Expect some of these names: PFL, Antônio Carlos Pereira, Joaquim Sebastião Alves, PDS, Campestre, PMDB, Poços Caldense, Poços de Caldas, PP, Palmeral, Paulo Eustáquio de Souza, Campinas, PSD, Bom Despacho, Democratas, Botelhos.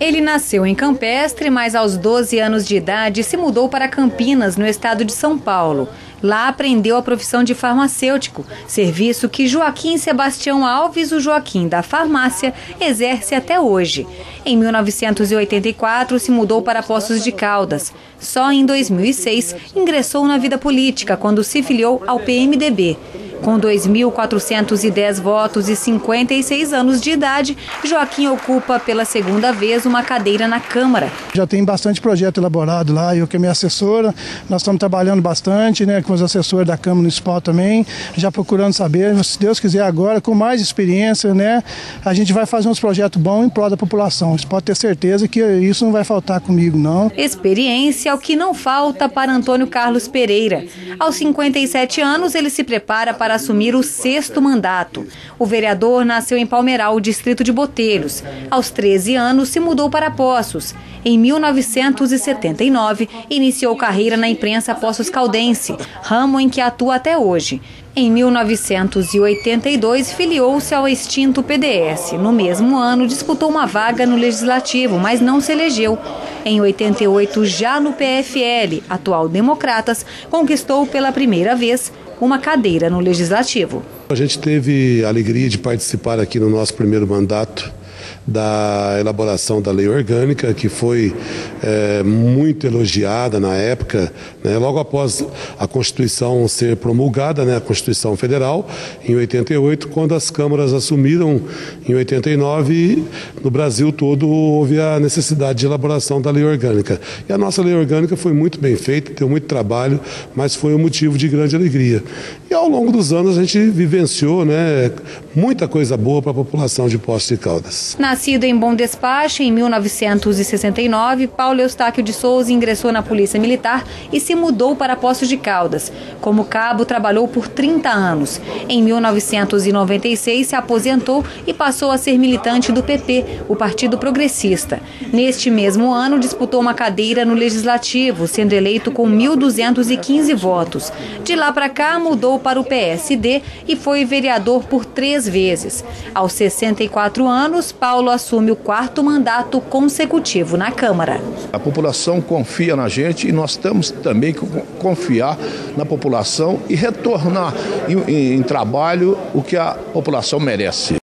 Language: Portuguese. Ele nasceu em Campestre, mas aos 12 anos de idade se mudou para Campinas, no estado de São Paulo. Lá aprendeu a profissão de farmacêutico, serviço que Joaquim Sebastião Alves, o Joaquim da farmácia, exerce até hoje. Em 1984, se mudou para Poços de Caldas. Só em 2006, ingressou na vida política, quando se filiou ao PMDB. Com 2.410 votos e 56 anos de idade, Joaquim ocupa pela segunda vez uma cadeira na Câmara. Já tem bastante projeto elaborado lá, eu que é minha assessora, nós estamos trabalhando bastante, né, com os assessores da Câmara Municipal também, já procurando saber, se Deus quiser agora, com mais experiência, né, a gente vai fazer uns projetos bons em prol da população. Você pode ter certeza que isso não vai faltar comigo, não. Experiência é o que não falta para Antônio Carlos Pereira. Aos 57 anos, ele se prepara para assumir o sexto mandato. O vereador nasceu em Palmeral, distrito de Botelhos. Aos 13 anos, se mudou para Poços. Em 1979, iniciou carreira na imprensa Poços Caldense, ramo em que atua até hoje. Em 1982, filiou-se ao extinto PDS. No mesmo ano, disputou uma vaga no Legislativo, mas não se elegeu. Em 88, já no PFL, atual Democratas, conquistou pela primeira vez uma cadeira no Legislativo. A gente teve a alegria de participar aqui no nosso primeiro mandato da elaboração da lei orgânica, que foi muito elogiada na época, né, logo após a Constituição ser promulgada, né, a Constituição Federal, em 88, quando as câmaras assumiram, em 89, no Brasil todo houve a necessidade de elaboração da lei orgânica. E a nossa lei orgânica foi muito bem feita, deu muito trabalho, mas foi um motivo de grande alegria. E ao longo dos anos a gente vivenciou, né, muita coisa boa para a população de Poços de Caldas. Nascido em Bom Despacho, em 1969, Paulo Eustáquio de Souza ingressou na Polícia Militar e se mudou para Poços de Caldas. Como cabo, trabalhou por 30 anos. Em 1996, se aposentou e passou a ser militante do PP, o Partido Progressista. Neste mesmo ano, disputou uma cadeira no Legislativo, sendo eleito com 1.215 votos. De lá para cá, mudou para o PSD e foi vereador por 3 vezes. Aos 64 anos, Paulo assume o 4º mandato consecutivo na Câmara. A população confia na gente e nós temos também que confiar na população e retornar em trabalho o que a população merece.